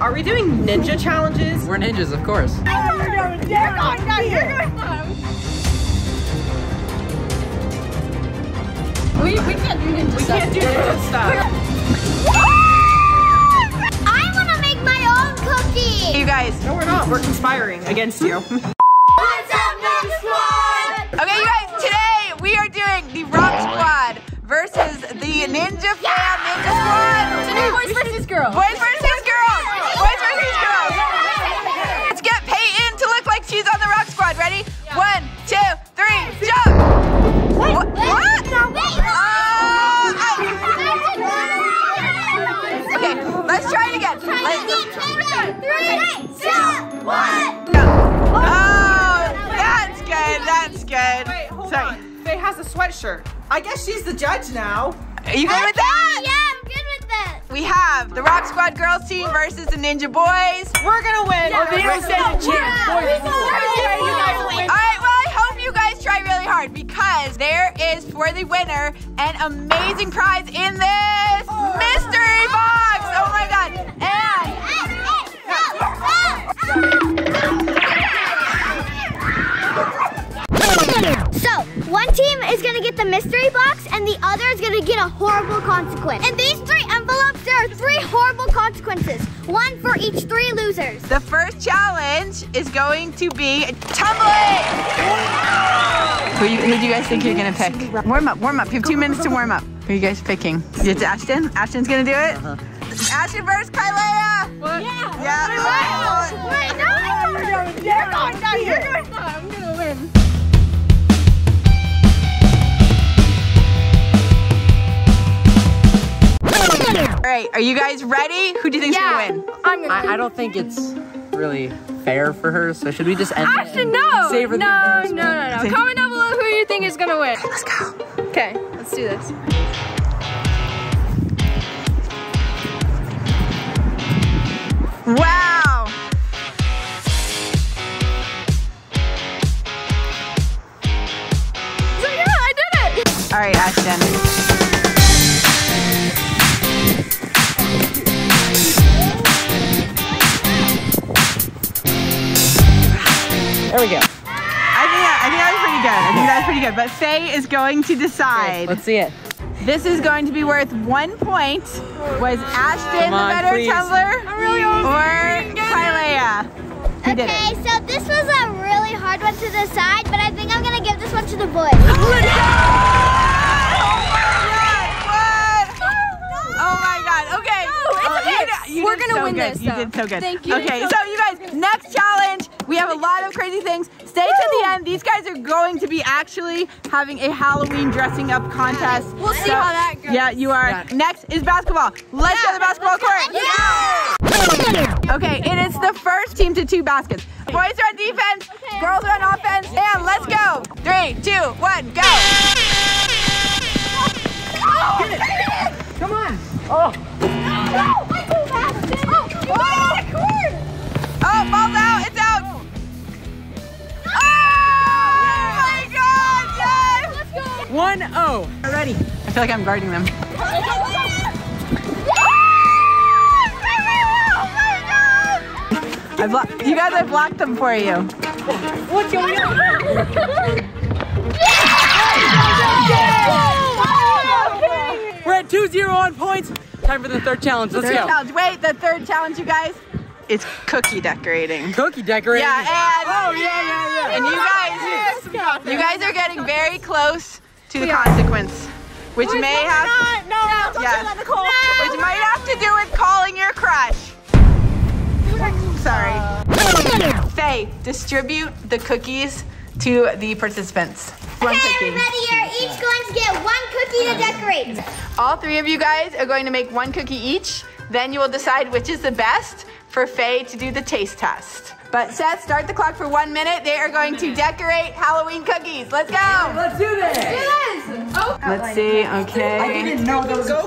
Are we doing ninja challenges? We're ninjas, of course. Oh, you're going down. You're going down. You're going down. We can't do ninja stuff. We can't do ninja stuff. I want to make my own cookie. You guys, no, we're not. We're conspiring against you. What's up, Ninja Squad? Okay, you guys, today we are doing the Rock Squad versus the Ninja Fam Ninja Squad. Today, boys versus girls. Boys versus girls. Boys versus girls. Let's get Peyton to look like she's on the Rock Squad. Ready? Yeah. 1, 2, 3, jump. What? What? Okay, let's try it again. Let's... 3, 2, 1. Go. Oh, that's good. That's good. Wait, hold on. Faye has a sweatshirt. I guess she's the judge now. Are you good with that? Yeah, I'm good with that. We have the Rock Squad girls team versus the Ninja Boys. We're gonna win. Yeah, we don't stand a chance. All right, well, I hope you guys try really hard because there is for the winner an amazing prize in this mystery box. Oh my God. One team is gonna get the mystery box and the other is gonna get a horrible consequence. In these 3 envelopes, there are 3 horrible consequences. 1 for each 3 losers. The first challenge is going to be tumbling. Who do you guys think you're gonna pick? Warm up, warm up. You have 2 minutes to warm up. Who are you guys picking? It's Ashton? Ashton's gonna do it? Ashton versus Kylea. What? Yeah. Yeah. Wait, no, you're going down. You're going down. I'm gonna win. All right, are you guys ready? Who do you think's gonna win? I'm gonna win. I don't think it's really fair for her, so should we just end it? Ashton, no! Save her no. Comment down below who you think is gonna win. Okay, let's go. Okay, let's do this. Wow! So yeah, I did it! All right, Ashton. There we go. I think that was pretty good, but Faye is going to decide. Okay, let's see it. This is going to be worth 1 point. Was Ashton the better tumbler or Kylea? Okay, so this was a really hard one to decide, but I think I'm gonna give this one to the boys. We're gonna win this. You did so good. Thank you. Okay, so you guys, next challenge. We have a lot of crazy things. Stay to the end. These guys are going to be actually having a Halloween dressing up contest. We'll see how that goes. Yeah, you are. Next is basketball. Let's go to the basketball court. Yeah. Okay, and it's the first team to 2 baskets. Boys are on defense, girls are on offense, and let's go. 3, 2, 1, go. Get it. Come on. Oh. No. Oh, ball's out, it's out. Oh, my God, yes! Let's go. 1-0. Already. I feel like I'm guarding them. Oh, my God! You guys, I blocked them for you. What's going on? We're at 2-0 on points. Time for the 3rd challenge, let's go. Wait, the 3rd challenge, you guys. It's cookie decorating. Cookie decorating? Yeah, and... Oh, yeah. And you guys are getting very close to the consequence, which may have... Which might have to do with calling your crush. Sorry. Faye, distribute the cookies to the participants. Okay, everybody, you're each going to get 1 cookie to decorate. All 3 of you guys are going to make 1 cookie each. Then you will decide which is the best for Faye to do the taste test. But Seth, start the clock for 1 minute. They are going to decorate Halloween cookies. Let's go. Let's do this. Oh. Let's see, okay. I didn't know there was go.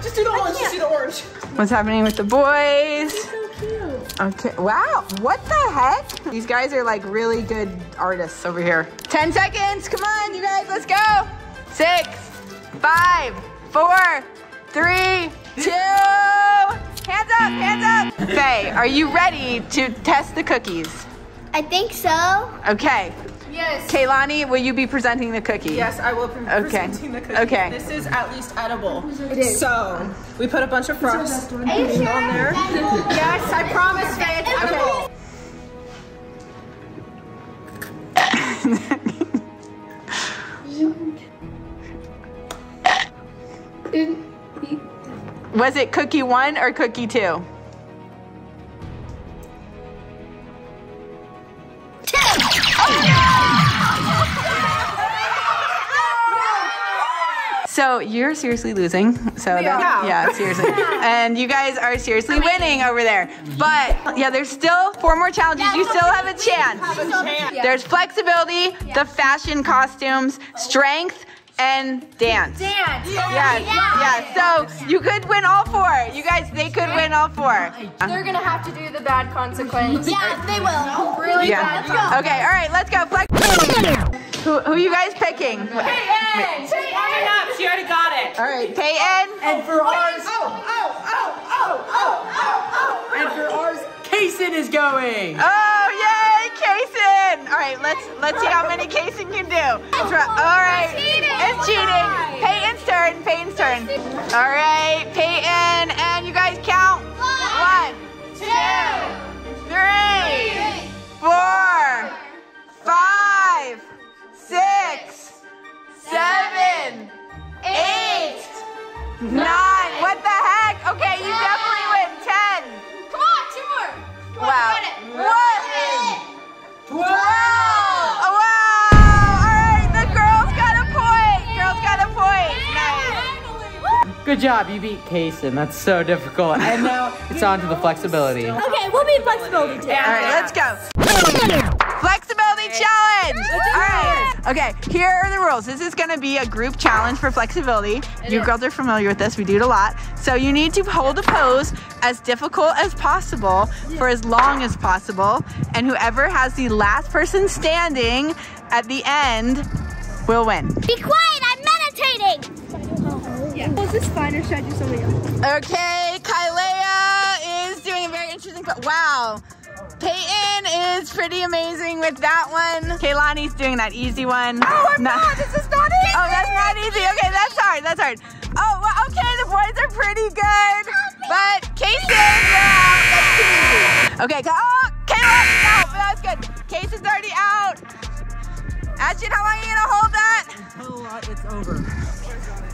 Just do the orange, just do the orange. What's happening with the boys? So cute. Okay, wow, what the heck? These guys are like really good artists over here. 10 seconds, come on, you guys, let's go. 6, 5, 4, 3, 2, hands up. up, hands up. Faye, are you ready to test the cookies? I think so. Okay. Yes. Kehlani, will you be presenting the cookie? Yes, I will be presenting the cookie. Okay. This is at least edible. It is. So, we put a bunch of frost on there. Yes, I promise, Faye, it's edible. Was it cookie one or cookie two? So you're seriously losing. So yeah, seriously. And you guys are seriously winning over there. But yeah, there's still 4 more challenges. You still have a chance. There's flexibility, the fashion costumes, strength, and dance. Dance. Yeah. So you could win all 4. You guys, they could win all 4. They're gonna have to do the bad consequence. Yeah, they will. Really bad consequence. Okay, all right, let's go. Who are you guys picking? Peyton! Peyton up, she already got it. All right, Peyton. And for ours, and for ours, Kaysen is going. Oh, yay, Kaysen. All right, let's see how many Kaysen can do. All right, it's cheating. Peyton's turn, Peyton's turn. All right, Peyton, and you guys count. 1, 2, 3, 4, 5, 6, 7, 8, 9. What the heck? Okay, you definitely win. 10. Come on, 2 more. Come on, wow. 11, 12. Oh, wow. All right, the girls got a point. Girls got a point. Nice. Good job. You beat Kaysen. That's so difficult. And now it's on to the flexibility. Okay, we'll be flexibility today. All right, let's go. Flexibility challenge. All right. Okay, here are the rules. This is gonna be a group challenge for flexibility. You girls are familiar with this, we do it a lot. So you need to hold a pose as difficult as possible for as long as possible, and whoever has the last person standing at the end will win. Be quiet, I'm meditating! Yeah. Was this fine or should I do something else? Okay, Kylea is doing a very interesting pose. Wow. Peyton is pretty amazing with that one. Kehlani's doing that easy one. Oh, I'm not. This is not easy. Oh, that's not easy. Okay, that's hard. That's hard. Oh, well, okay. The boys are pretty good. But Kaysen, wow, that's too easy. Okay. Oh, Caleb, no, but that's good. Kaysen's already out. Ashton, how long are you going to hold that? Until it's over.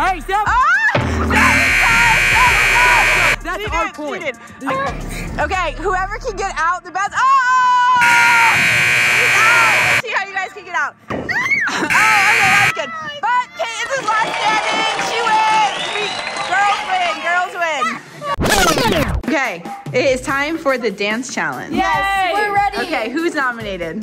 Hey, stop. Oh, that's our point. Okay, whoever can get out the best. Oh! He's out! Let's see how you guys can get out. Oh, okay, that's good. But Kaysen is last standing. She wins. Girls win. Girls win. Okay, it is time for the dance challenge. Yes, we're ready. Okay, who's nominated?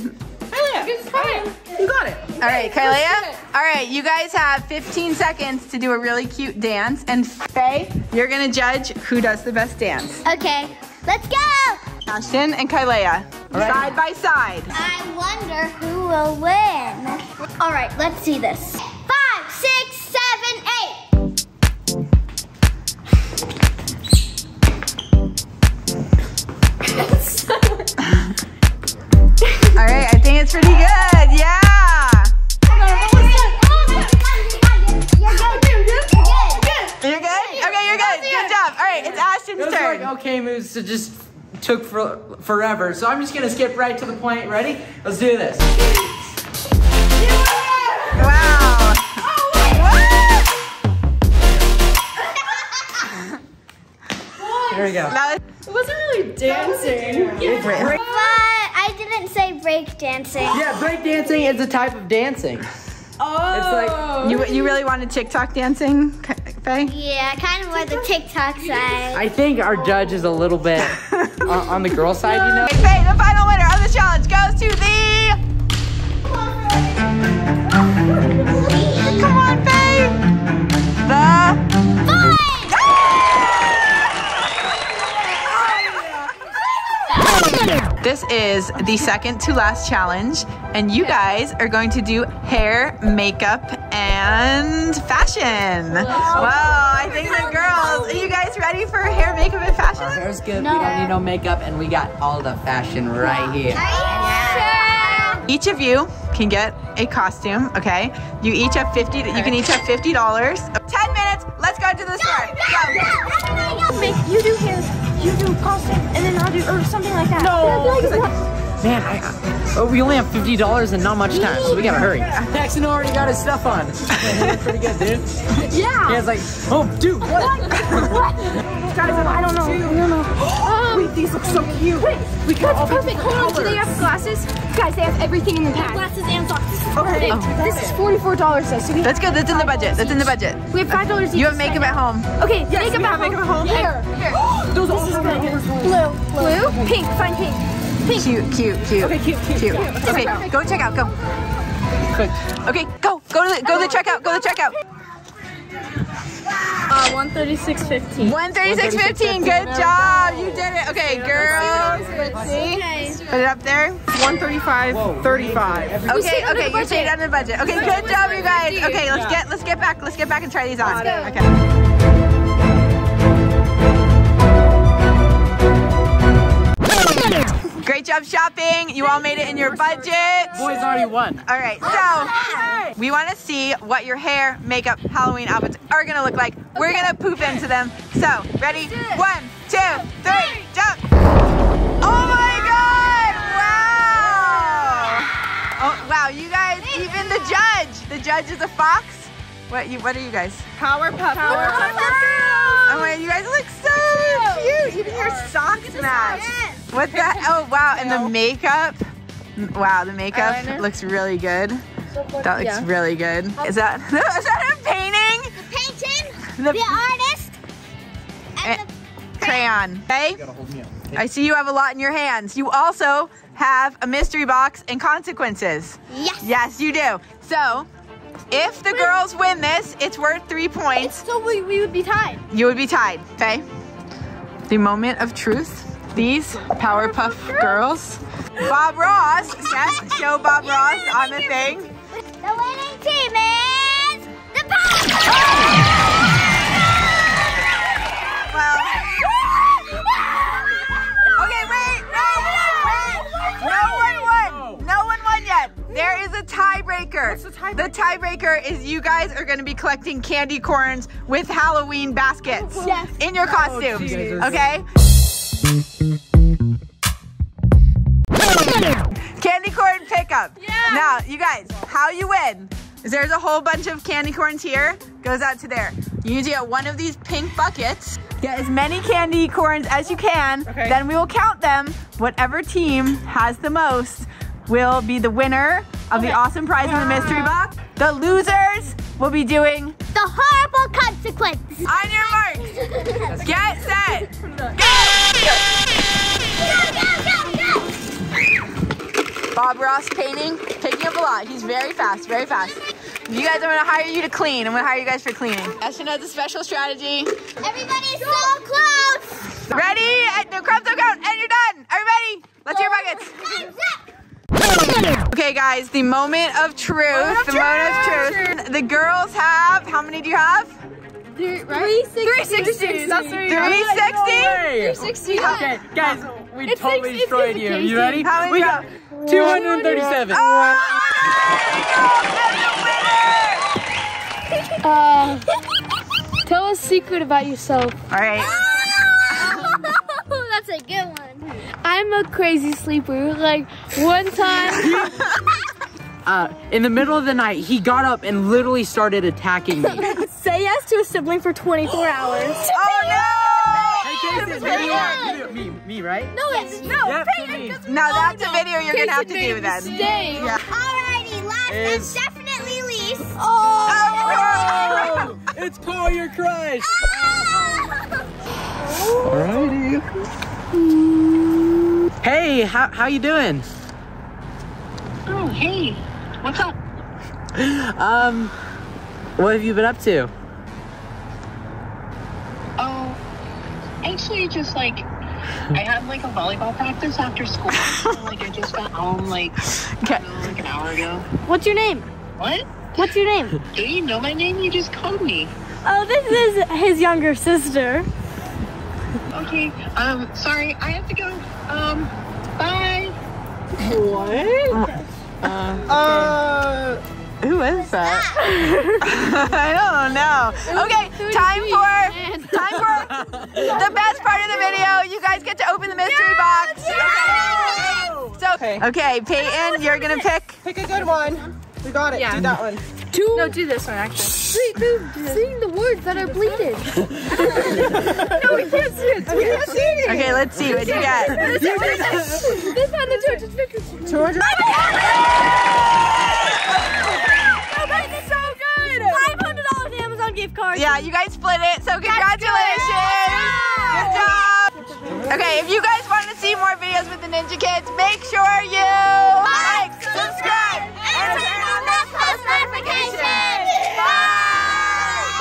Kylea. You got it. All right, Kylea. All right, you guys have 15 seconds to do a really cute dance. And Faye, you're gonna judge who does the best dance. Okay, let's go. Ashton and Kylea, side by side. I wonder who will win. All right, let's see this. 5, 6, 7, 8. All right, I think it's pretty good, yeah. You're good? Okay, you're good. Good job. All right, it's Ashton's turn. Like okay moves that just took forever, so I'm just going to skip right to the point. Ready? Let's do this. Wow. There we go. It wasn't really dancing. But I didn't say break dancing. Yeah, break dancing is a type of dancing. Oh. It's like you really wanted TikTok dancing, Faye? Yeah, kind of more the TikTok side. I think our judge is a little bit on the girl side, you know. Faye, the final winner of the challenge goes to the. Come on, Faye. The. This is the second to last challenge, and you guys are going to do hair, makeup, and fashion. Wow, I think the girls, are you guys ready for hair, makeup, and fashion? fashion? Our hair's good, no. We don't need no makeup, and we got all the fashion right here. Yeah. Each of you can get a costume, okay? You each have $50. 10 minutes, let's go to the store. Go. Make you do his, you do costume, and then I'll do or something like that. No. Man, we only have $50 and not much time, so we gotta hurry. Paxton already got his stuff on. Pretty good, dude. Yeah. He was like, oh, dude, what? What? Guys, I don't know. Wait, these look so cute. Wait, we got all perfect. Hold on, do they have glasses? Guys, they have everything in the pack. Glasses and socks. This is perfect. Oh. This is $44, though. So we that's good. That's in the budget. Each. That's in the budget. We have $5 each. You have makeup at home. Okay, yes, makeup at home. Here. Those all have blue. Blue? Pink. Find pink. Pink. Cute. Okay, cute. Okay, go check out, go. Okay, go to the checkout. 136.15. 136.15, good job, you did it. Okay, girls, let's see. Put it up there. 135.35. Okay, you stayed under the budget. Okay, good job, you guys. Okay, let's get back and try these on. Okay. Great job shopping. You all made it in your budget. Boys already won. All right, so we want to see what your hair, makeup, Halloween outfits are going to look like. We're going to poop into them. So, ready? 1, 2, 3, jump. Oh my God, wow. Oh, wow, you guys, even the judge. The judge is a fox. What are you guys? Powerpuff. Oh my, you guys look so cute. Even your socks match. What's that? Oh wow, and the makeup. Wow, the makeup looks really good. That looks really good. Is that a painting? The painting, the artist, and the crayon. Okay? I see you have a lot in your hands. You also have a mystery box and consequences. Yes. Yes, you do. So, if the girls win this, it's worth 3 points. So we would be tied. You would be tied, okay? The moment of truth. These Powerpuff Girls. Bob Ross, yes, show Bob Ross on the thing. The winning team is the Powerpuff Girls! Well, okay, wait, no one won yet. There is a tiebreaker. What's the tiebreaker? The tiebreaker is you guys are gonna be collecting candy corns with Halloween baskets in your costumes, okay? Candy corn pickup. Yeah. Now, you guys, how you win is there's a whole bunch of candy corns here, goes out to there. You need to get one of these pink buckets, get as many candy corns as you can, then we will count them. Whatever team has the most will be the winner of the awesome prize in the mystery box. The losers will be doing the horrible consequence. On your marks, get set, go! Bob Ross painting, picking up a lot. He's very fast. You guys, I'm gonna hire you to clean. I'm gonna hire you guys for cleaning. Ashton has a special strategy. Everybody's so close. Ready? No crumbs on ground, and you're done. Everybody, let's hear buckets. Okay guys, the moment of truth. The moment of truth. The girls have, how many do you have? 360. 360? Okay, guys, we totally destroyed you. You ready? We got 237. Oh my God! That's the winner! Tell a secret about yourself. All right. That's a good one. I'm a crazy sleeper. Like one time, in the middle of the night, he got up and literally started attacking me. Say yes to a sibling for 24 hours. Oh no! Hey, Jason, me, right? No, it's no. Yep, me. No, that's a video you're gonna have to do then. Yeah. Alrighty, last is definitely least. Oh! It's Paul, your crush. Alrighty. Hey, how you doing? Oh, hey. What's up? What have you been up to? Oh, actually just like, I had like a volleyball practice after school. So, like I just got home like an hour ago. What's your name? What? What's your name? Do you know my name? You just called me. Oh, this is his younger sister. Okay, sorry, I have to go. Bye. What? Who is that? I don't know. Okay, time for the best part of the video. You guys get to open the mystery box. Okay. So, okay, Peyton, you're gonna pick. Pick a good one. We got it. Yeah. Do that one. No, do this one actually. Sing the words that are bleeded. No, we can't see it. We can't see it. Okay, let's see what you got. This one, the George's picture. George's. Yeah, you guys split it, so congratulations! Good job! Okay, if you guys want to see more videos with the Ninja Kids, make sure you like, subscribe, and turn on that post notification!